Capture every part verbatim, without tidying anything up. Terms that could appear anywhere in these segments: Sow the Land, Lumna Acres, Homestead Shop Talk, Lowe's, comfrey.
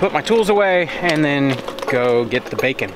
put my tools away, and then go get the bacon.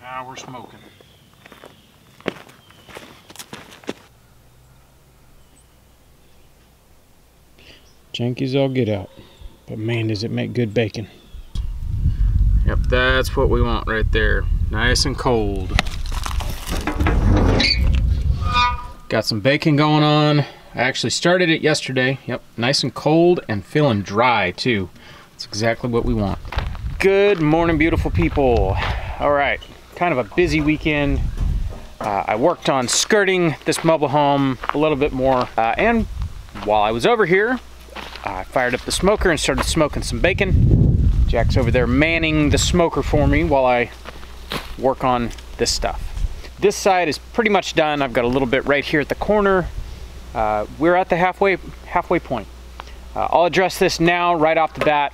Now we're smoking. Janky's all get out, but man, does it make good bacon. Yep, that's what we want right there. Nice and cold. Got some bacon going on. I actually started it yesterday. Yep, nice and cold and feeling dry too. That's exactly what we want. Good morning, beautiful people. All right. Kind of a busy weekend. Uh, I worked on skirting this mobile home a little bit more. Uh, and while I was over here, I fired up the smoker and started smoking some bacon. Jack's over there manning the smoker for me while I work on this stuff. This side is pretty much done. I've got a little bit right here at the corner. Uh, we're at the halfway, halfway point. Uh, I'll address this now right off the bat.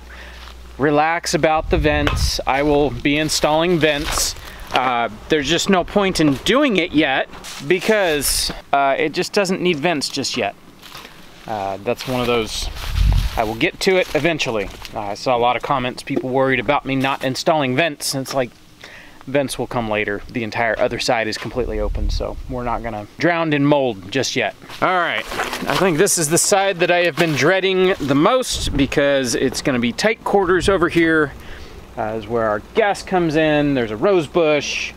Relax about the vents. I will be installing vents. Uh, there's just no point in doing it yet because uh, it just doesn't need vents just yet. Uh, that's one of those, I will get to it eventually. Uh, I saw a lot of comments, people worried about me not installing vents, and it's like, vents will come later. The entire other side is completely open, so we're not gonna drown in mold just yet. All right, I think this is the side that I have been dreading the most because it's gonna be tight quarters over here. Uh, is where our gas comes in. There's a rose bush.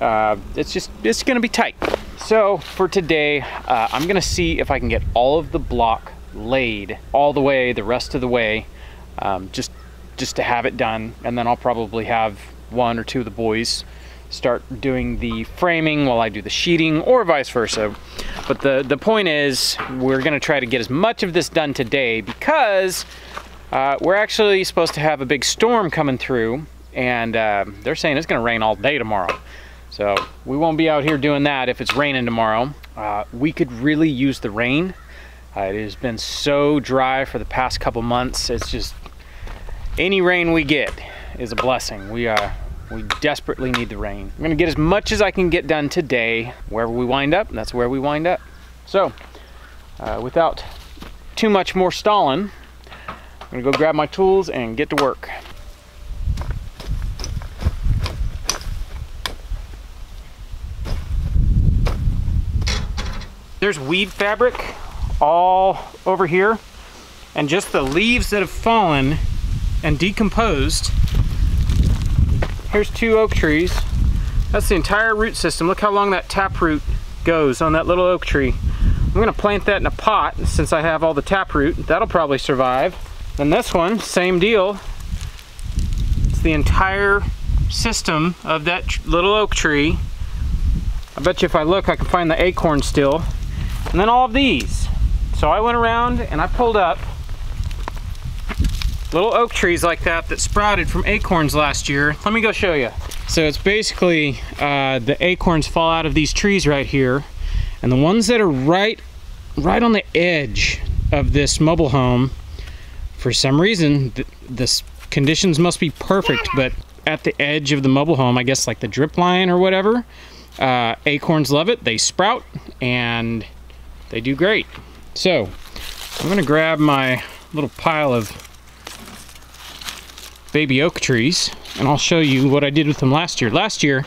Uh, it's just, it's gonna be tight. So for today, uh, I'm gonna see if I can get all of the block laid all the way, the rest of the way, um, just, just to have it done. And then I'll probably have one or two of the boys start doing the framing while I do the sheeting, or vice versa. But the, the point is, we're gonna try to get as much of this done today because Uh, we're actually supposed to have a big storm coming through, and uh, they're saying it's going to rain all day tomorrow. So we won't be out here doing that if it's raining tomorrow. Uh, we could really use the rain. Uh, it has been so dry for the past couple months. It's just, any rain we get is a blessing. We uh, we desperately need the rain. I'm going to get as much as I can get done today. Wherever we wind up, that's where we wind up. So uh, without too much more stalling, I'm gonna go grab my tools and get to work. There's weed fabric all over here, and just the leaves that have fallen and decomposed. Here's two oak trees. That's the entire root system. Look how long that taproot goes on that little oak tree. I'm gonna plant that in a pot since I have all the taproot. That'll probably survive. And this one, same deal. It's the entire system of that little oak tree. I bet you if I look, I can find the acorn still. And then all of these. So I went around and I pulled up little oak trees like that that sprouted from acorns last year. Let me go show you. So it's basically uh, the acorns fall out of these trees right here, and the ones that are right right on the edge of this mobile home, for some reason th this conditions must be perfect, but at the edge of the mobile home, I guess like the drip line or whatever, uh, acorns love it. They sprout and they do great. So I'm gonna grab my little pile of baby oak trees and I'll show you what I did with them last year. Last year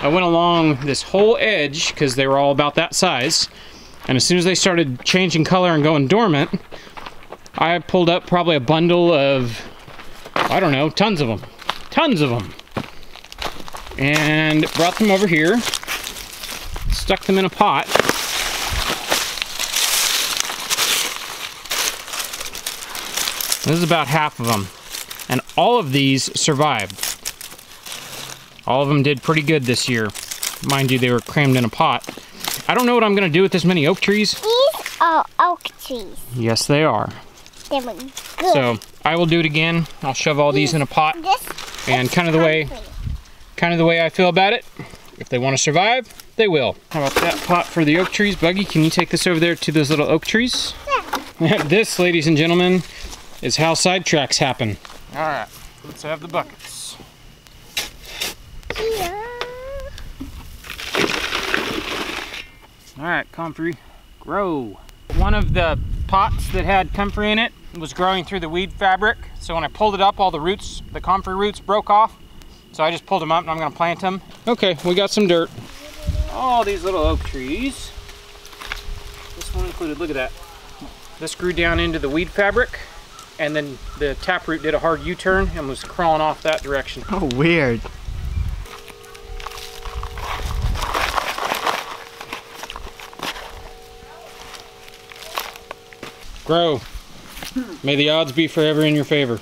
I went along this whole edge because they were all about that size, and as soon as they started changing color and going dormant, I pulled up probably a bundle of, I don't know, tons of them, tons of them, and brought them over here, stuck them in a pot. This is about half of them, and all of these survived. All of them did pretty good this year. Mind you, they were crammed in a pot. I don't know what I'm gonna do with this many oak trees. These are oak trees. Yes, they are. They were good. So I will do it again. I'll shove all these in a pot. This and kind of the way, kind of the way I feel about it. If they want to survive, they will. How about that pot for the oak trees? Buggy, can you take this over there to those little oak trees? Yeah. This, ladies and gentlemen, is how sidetracks happen. All right, let's have the buckets. Yeah. All right, comfrey, grow. One of the pots that had comfrey in it was growing through the weed fabric. So when I pulled it up, all the roots, the comfrey roots broke off. So I just pulled them up and I'm gonna plant them. Okay, we got some dirt. All these little oak trees. This one included, look at that. This grew down into the weed fabric, and then the taproot did a hard U-turn and was crawling off that direction. Oh, weird. Grow. May the odds be forever in your favor.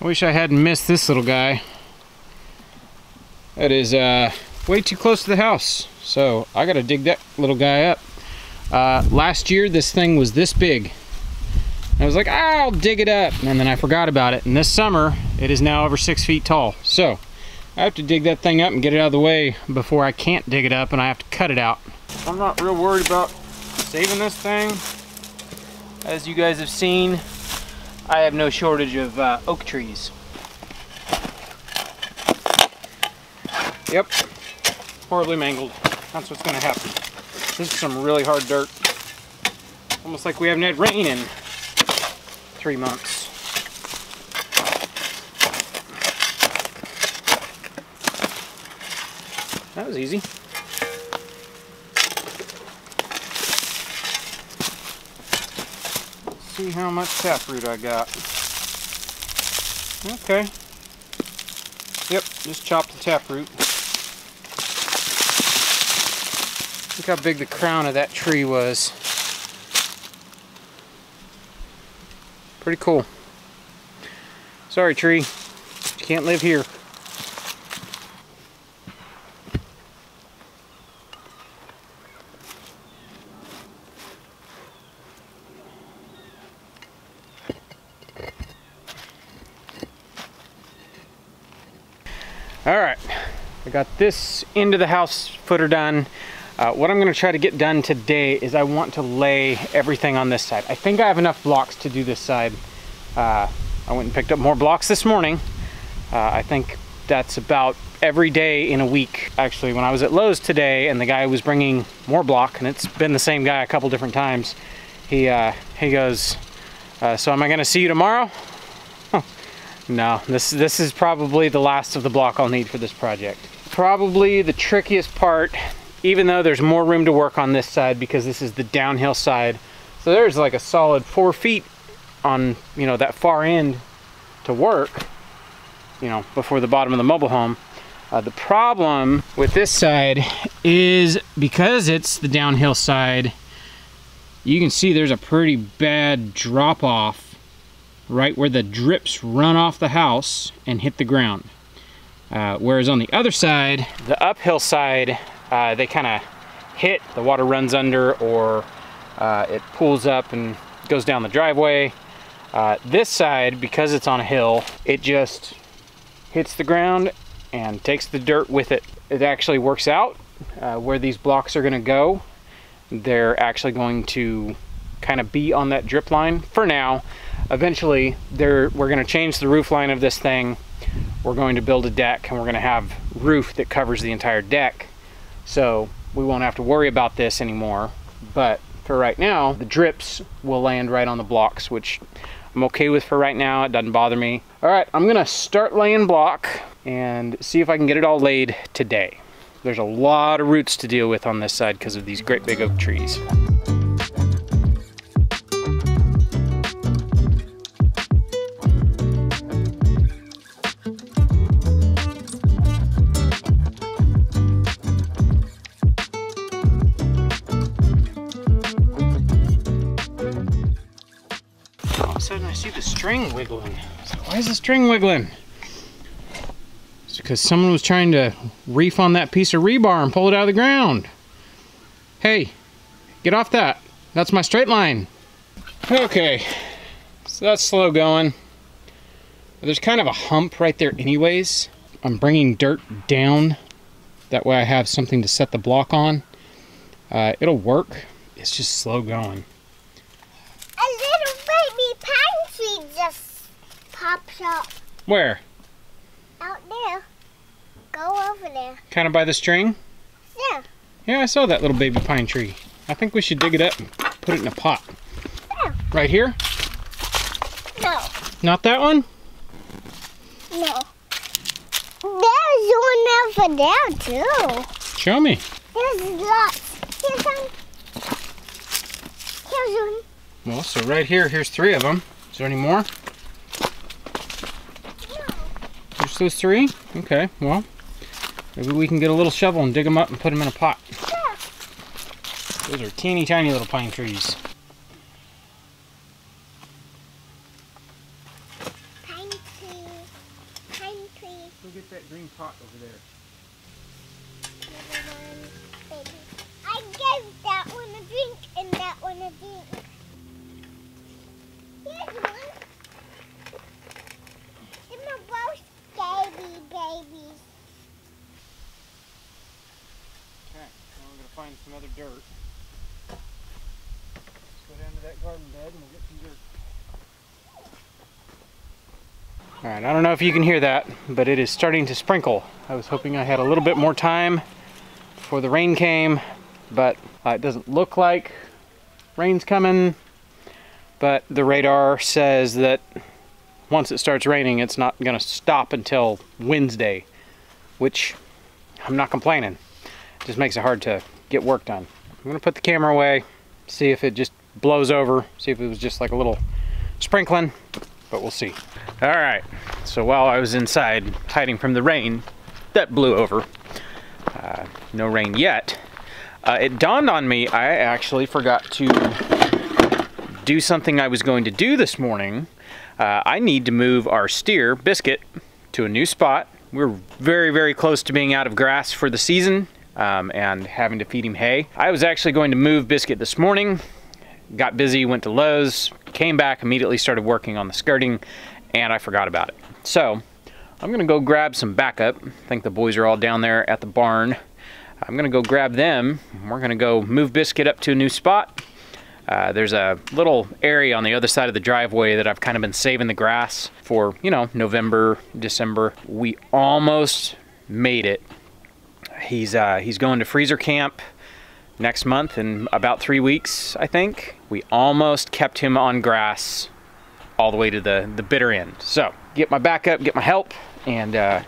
Wish I hadn't missed this little guy. That is uh, way too close to the house, so I gotta dig that little guy up. Uh, last year this thing was this big. I was like, I'll dig it up, and then I forgot about it, and this summer it is now over six feet tall. So I have to dig that thing up and get it out of the way before I can't dig it up and I have to cut it out. I'm not real worried about saving this thing. As you guys have seen, I have no shortage of uh, oak trees. Yep, horribly mangled. That's what's gonna happen. This is some really hard dirt. Almost like we haven't had rain in three months. That was easy. See how much taproot I got. Okay. Yep, just chop the taproot. Look how big the crown of that tree was. Pretty cool. Sorry, tree. You can't live here. Alright, I got this end of the house footer done. Uh, what I'm going to try to get done today is I want to lay everything on this side. I think I have enough blocks to do this side. Uh, I went and picked up more blocks this morning. Uh, I think that's about every day in a week. Actually, when I was at Lowe's today and the guy was bringing more block, and it's been the same guy a couple different times, he, uh, he goes, uh, so am I going to see you tomorrow? No, this, this is probably the last of the block I'll need for this project. Probably the trickiest part, even though there's more room to work on this side because this is the downhill side. So there's like a solid four feet on, you know, that far end to work, you know, before the bottom of the mobile home. Uh, the problem with this side is because it's the downhill side, you can see there's a pretty bad drop off right where the drips run off the house and hit the ground. Uh, whereas on the other side, the uphill side, uh, they kind of hit, the water runs under, or uh, it pools up and goes down the driveway. Uh, this side, because it's on a hill, it just hits the ground and takes the dirt with it. It actually works out uh, where these blocks are going to go. They're actually going to kind of be on that drip line for now. Eventually, they're, we're going to change the roof line of this thing. We're going to build a deck, and we're going to have a roof that covers the entire deck. So we won't have to worry about this anymore. But for right now, the drips will land right on the blocks, which I'm okay with for right now. It doesn't bother me. All right, I'm going to start laying block and see if I can get it all laid today. There's a lot of roots to deal with on this side because of these great big oak trees. All of a sudden I see the string wiggling. So why is the string wiggling? Because someone was trying to reef on that piece of rebar and pull it out of the ground. Hey, get off that. That's my straight line. Okay, so that's slow going. There's kind of a hump right there anyways. I'm bringing dirt down. That way I have something to set the block on. Uh, it'll work. It's just slow going. A little baby pine tree just pops up. Where? Out there. Go over there. Kind of by the string? Yeah. Yeah, I saw that little baby pine tree. I think we should dig it up and put it in a pot. Yeah. Right here? No. Not that one? No. There's one over there, too. Show me. There's lots. Here's one. Here's one. Well, so right here, here's three of them. Is there any more? Those three? Okay, well, maybe we can get a little shovel and dig them up and put them in a pot. Yeah. Those are teeny tiny little pine trees. Pine tree, pine tree. Go get that green pot over there. One, baby. I gave that one a drink and that one a drink. Here's one. Baby, babies. Okay, now we're going to find some other dirt. Let's go down to that garden bed and we'll get some dirt. Alright, I don't know if you can hear that, but it is starting to sprinkle. I was hoping I had a little bit more time before the rain came, but uh, it doesn't look like rain's coming, but the radar says that once it starts raining, it's not going to stop until Wednesday, which I'm not complaining. It just makes it hard to get work done. I'm going to put the camera away, see if it just blows over, see if it was just like a little sprinkling, but we'll see. All right, so while I was inside hiding from the rain, that blew over. Uh, no rain yet. Uh, it dawned on me I actually forgot to do something I was going to do this morning. Uh, I need to move our steer, Biscuit, to a new spot. We're very, very close to being out of grass for the season um, and having to feed him hay. I was actually going to move Biscuit this morning, got busy, went to Lowe's, came back, immediately started working on the skirting, and I forgot about it. So I'm gonna go grab some backup. I think the boys are all down there at the barn. I'm gonna go grab them. We're gonna go move Biscuit up to a new spot. Uh, there's a little area on the other side of the driveway that I've kind of been saving the grass for, you know, November, December. We almost made it. He's, uh, he's going to freezer camp next month in about three weeks, I think. We almost kept him on grass all the way to the, the bitter end. So get my backup, get my help, and uh,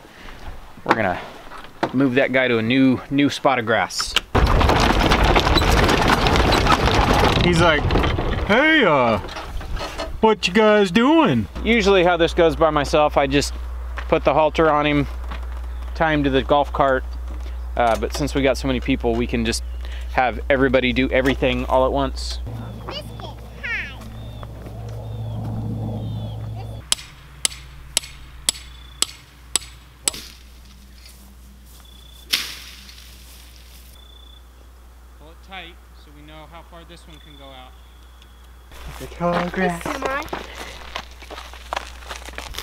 we're gonna move that guy to a new new spot of grass. He's like, hey, uh, what you guys doing? Usually how this goes by myself, I just put the halter on him, tie him to the golf cart, uh, but since we got so many people, we can just have everybody do everything all at once. Tight, so we know how far this one can go out. The tall grass.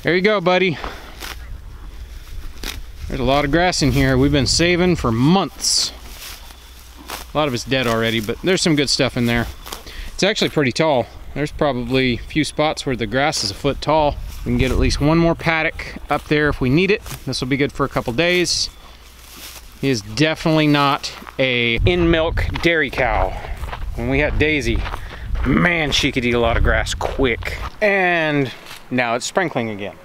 There you go, buddy. There's a lot of grass in here. We've been saving for months. A lot of it's dead already, but there's some good stuff in there. It's actually pretty tall. There's probably a few spots where the grass is a foot tall. We can get at least one more paddock up there if we need it. This will be good for a couple days. He is definitely not a in-milk dairy cow. When we had Daisy, man, she could eat a lot of grass quick. And now it's sprinkling again.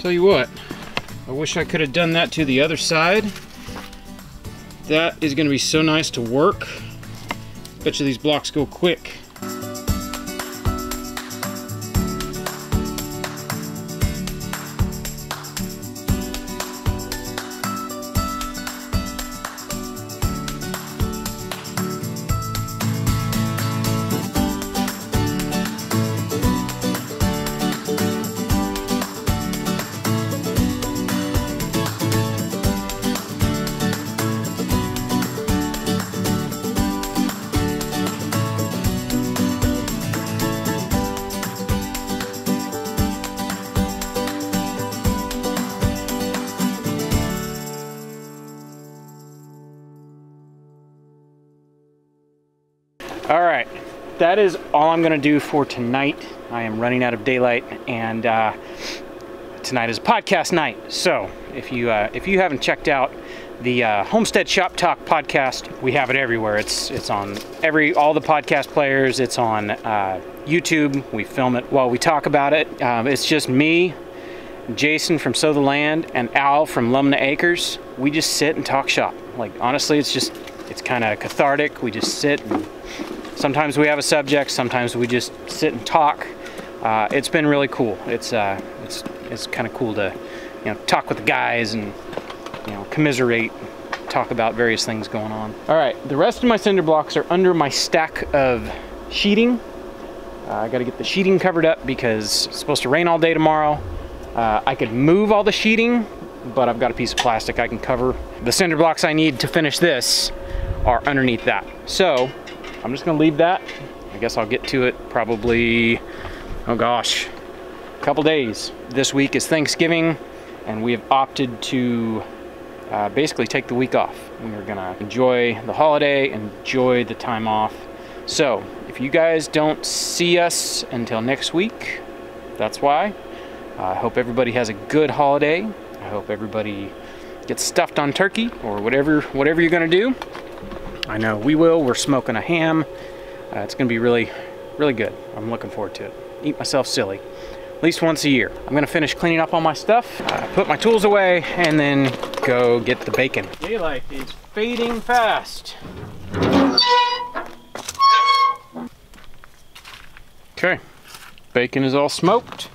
Tell you what, I wish I could have done that to the other side. That is going to be so nice to work. Bet you these blocks go quick. All right, that is all I'm gonna do for tonight. I am running out of daylight, and uh, tonight is podcast night. So if you uh, if you haven't checked out the uh, Homestead Shop Talk podcast, we have it everywhere. It's it's on every all the podcast players. It's on uh, YouTube. We film it while we talk about it. Um, it's just me, Jason from Sow the Land, and Al from Lumna Acres. We just sit and talk shop. Like honestly, it's just it's kind of cathartic. We just sit and sometimes we have a subject, sometimes we just sit and talk. Uh, it's been really cool. It's uh, it's it's kind of cool to, you know, talk with the guys and, you know, commiserate, talk about various things going on. All right, the rest of my cinder blocks are under my stack of sheeting. Uh, I got to get the sheeting covered up because it's supposed to rain all day tomorrow. Uh, I could move all the sheeting, but I've got a piece of plastic I can cover. The cinder blocks I need to finish this are underneath that. So I'm just gonna leave that. I guess I'll get to it probably, oh gosh, a couple days. This week is Thanksgiving, and we have opted to uh, basically take the week off. We're gonna enjoy the holiday, enjoy the time off. So if you guys don't see us until next week, that's why. I uh, hope everybody has a good holiday. I hope everybody gets stuffed on turkey or whatever, whatever you're gonna do. I know we will. We're smoking a ham. Uh, it's going to be really, really good. I'm looking forward to it. Eat myself silly. At least once a year. I'm going to finish cleaning up all my stuff, uh, put my tools away, and then go get the bacon. Daylight is fading fast. Okay. Bacon is all smoked.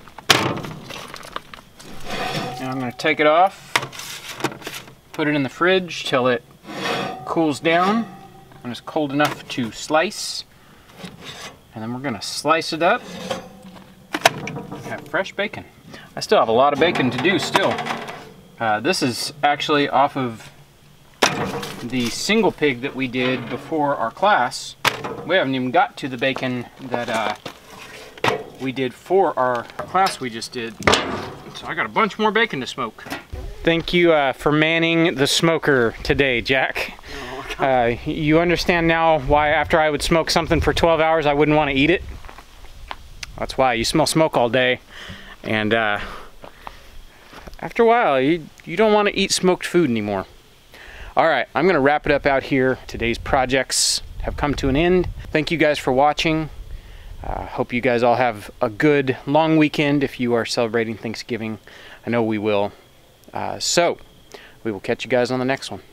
Now I'm going to take it off. put it in the fridge till it cools down and it's cold enough to slice. And then we're gonna slice it up. Got fresh bacon. I still have a lot of bacon to do still. Uh, this is actually off of the single pig that we did before our class. We haven't even got to the bacon that uh, we did for our class we just did. So I got a bunch more bacon to smoke. Thank you uh, for manning the smoker today, Jack. Uh, you understand now why after I would smoke something for twelve hours, I wouldn't want to eat it? That's why. You smell smoke all day. And uh, after a while, you, you don't want to eat smoked food anymore. All right, I'm going to wrap it up out here. Today's projects have come to an end. Thank you guys for watching. I uh, hope you guys all have a good long weekend if you are celebrating Thanksgiving. I know we will. Uh, so, we will catch you guys on the next one.